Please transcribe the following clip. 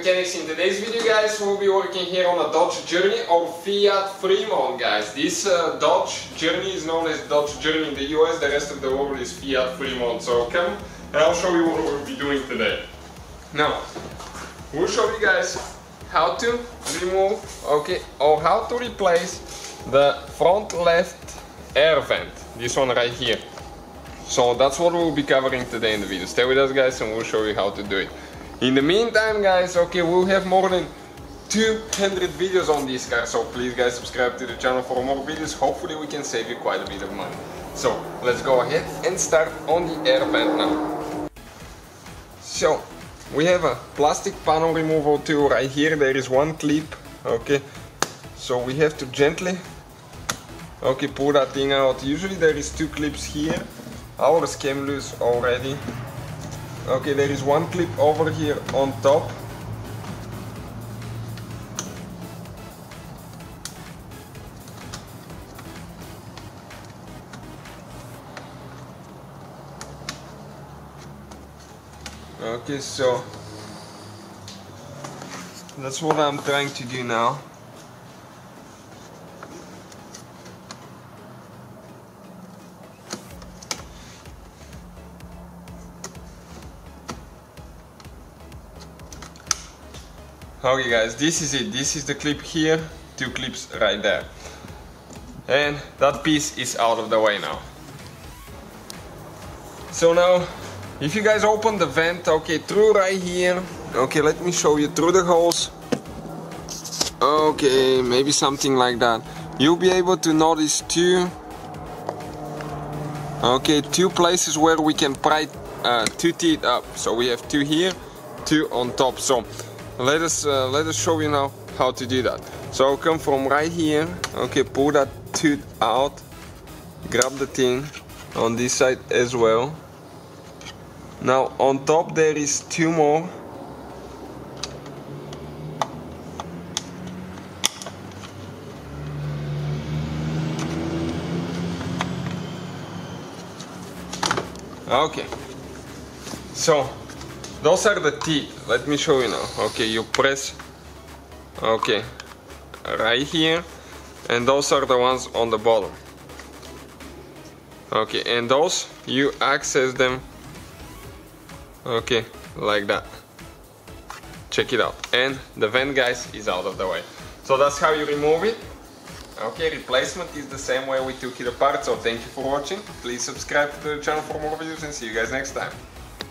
Mechanics. In today's video, guys, we'll be working here on a Dodge Journey or Fiat Freemont, guys. This Dodge Journey is known as Dodge Journey in the US, the rest of the world is Fiat Freemont. So come and I'll show you what we'll be doing today. Now, we'll show you guys how to remove, or how to replace the front left air vent. This one right here. So that's what we'll be covering today in the video. Stay with us, guys, and we'll show you how to do it. In the meantime, guys, we'll have more than 200 videos on this car, so please, guys, subscribe to the channel for more videos. Hopefully we can save you quite a bit of money. So let's go ahead and start on the air vent now. So we have a plastic panel removal tool right here. There is one clip, so we have to gently pull that thing out. Usually there is two clips here. Ours came loose already. There is one clip over here on top. So that's what I'm trying to do now. Okay, guys, this is it. This is the clip here, two clips right there, and that piece is out of the way now. So now, if you guys open the vent, through right here, let me show you through the holes, maybe something like that. You'll be able to notice two places where we can pry two teeth up. So we have two here, two on top. So let us show you now how to do that. So I'll come from right here, pull that tooth out, grab the thing on this side as well. Now on top there is two more. So those are the teeth. Let me show you now. You press right here, and those are the ones on the bottom. And those you access them like that. Check it out. And the vent, guys, is out of the way. So that's how you remove it. Replacement is the same way we took it apart. So thank you for watching. Please subscribe to the channel for more videos and see you guys next time.